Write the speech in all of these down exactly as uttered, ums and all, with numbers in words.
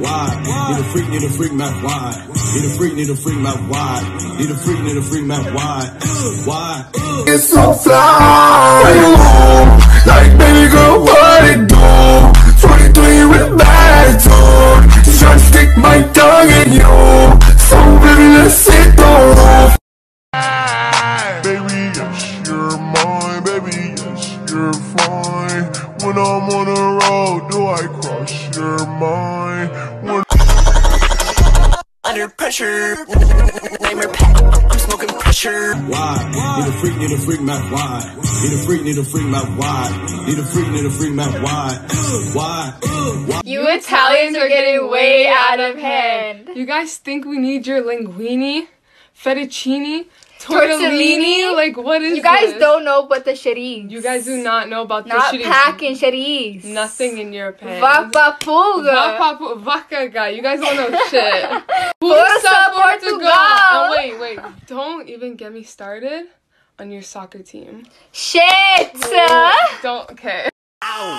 wide, wide. Need a freak, need a freak mouth wide. Need a freak, need a freak mouth wide. Need a freak, need a freak mouth wide. Wide. It's so fly home, like baby girl, what it do? twenty-three with bad tone, trying to stick my tongue in you. So baby, let's sit down. Baby, yes, you're mine. Baby, yes, you're fine. When I'm on the road, do I cross your mind? When under pressure, name her pet. I'm smoking pressure. Why? Need a freak, need a freak mouth wide. Need a freak, need a freak mouth wide. Need a freak, need a freak mouth wide. Why? You Italians are getting way out of hand. You guys think we need your linguine, fettuccine, tortellini? Like, what is You guys this? Don't know about the cheriz. You guys do not know about not the cheriz. Not packing cheriz. Nothing in your pants. Vapapuga. Vapapuga. Vacaga. You guys don't know shit. Forza Portugal. Oh, wait, wait. Don't even get me started on your soccer team. Shit. Oh, don't. Okay. Ow.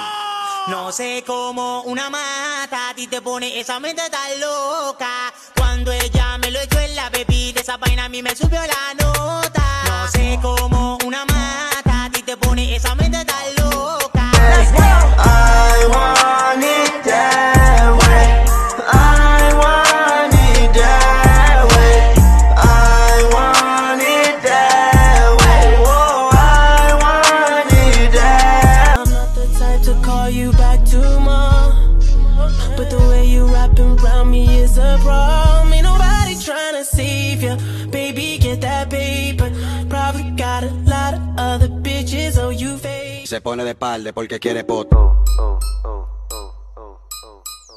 No sé cómo una mata a ti te pone esa mente tan loca. Cuando ella me lo echó en la bebida, esa vaina a mí me subió la nota. No sé cómo una mata a ti te pone esa mente tan loca. Let's go. I want it that way. I want it that way. I want it that way. Oh, I want it that way. I'm not the type to call you back too much, but the way you rapping round me is a problem. Ain't nobody trying to save ya, baby, get that paper. Probably got a lot of other bitches on you face. Se pone de espalda porque quiere poto,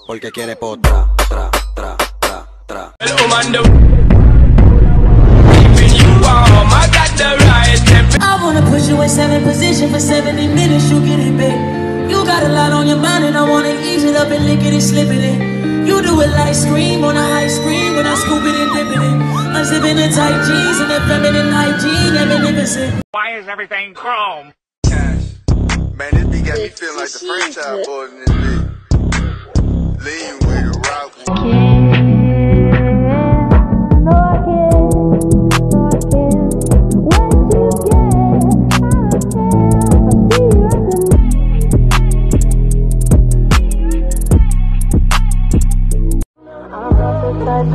porque quiere poto. Tra, tra, tra, tra, tra. Hello, Mando. I wanna push you in seventh position for seventy minutes, you get it, babe. You got a lot on your mind and I wanna ease it up and lick it and slip it in. You do it like scream on a high screen when I scoop it and dip it in. I'm zipping in tight jeans and that feminine hygiene, magnificent. Why is everything chrome? Cash. Man, this beat got me feeling like the franchise board in this beat. Lean with the rock. I can't, no I can't, no I can't. What you get?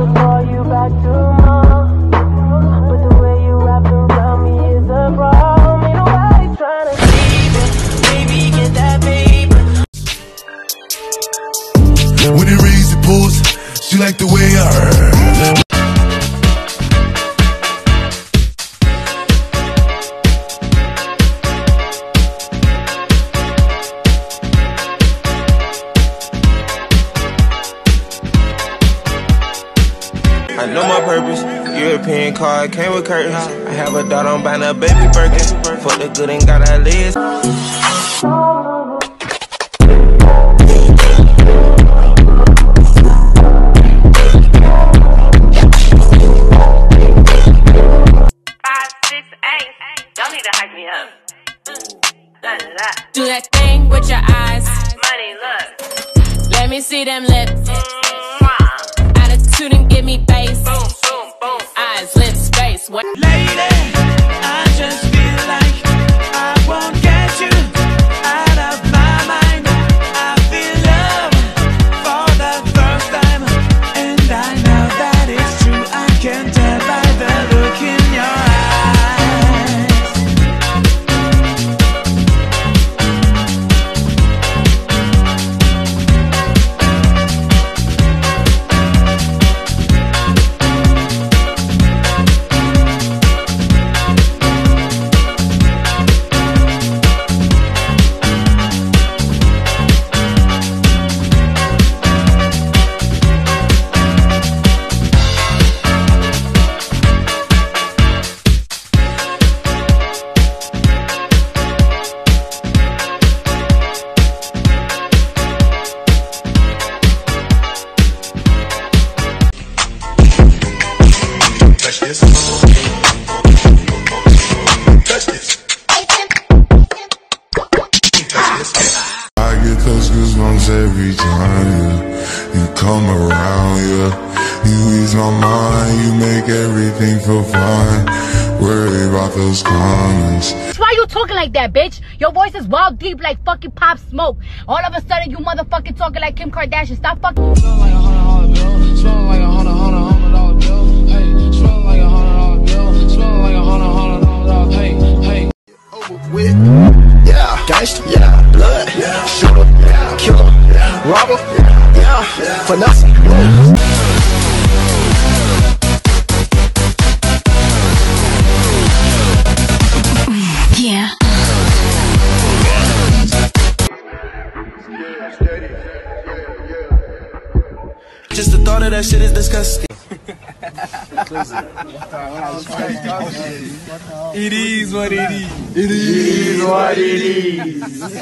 You like the way I heard. I know my purpose. European car came with curtains. I have a daughter, I'm buying a baby Birkin. Fuck the good and got her legs. Do that thing with your eyes. Money, look. Let me see them lips. Mm-hmm. Attitude and give me bass. Boom, boom, boom. Eyes, lips, face. What? Lady, I just feel like I won't get you out of my mind. I feel love for the first time, and I know that it's true. I can tell by the look in your eyes. Every time, yeah. You come around, yeah. You ease my mind, you make everything feel fine. Worry about those comments. Why you talking like that, bitch? Your voice is wild deep like fucking Pop Smoke. All of a sudden you motherfucking talking like Kim Kardashian. Stop fucking. Like a hundred dollar bill. Smell like a hundred hundred dollar bill. Hey, smell like a hundred dollar bill. Smell like a hundred hundred dollar bill. Hey, hey. Over with. Yeah, gangster. Yeah, blood. Yeah, shooter. Yeah, killer. Yeah, robber. Yeah, yeah, yeah. For nothing. Yeah. Just the thought of that shit is disgusting. It is what it is. It is what it is.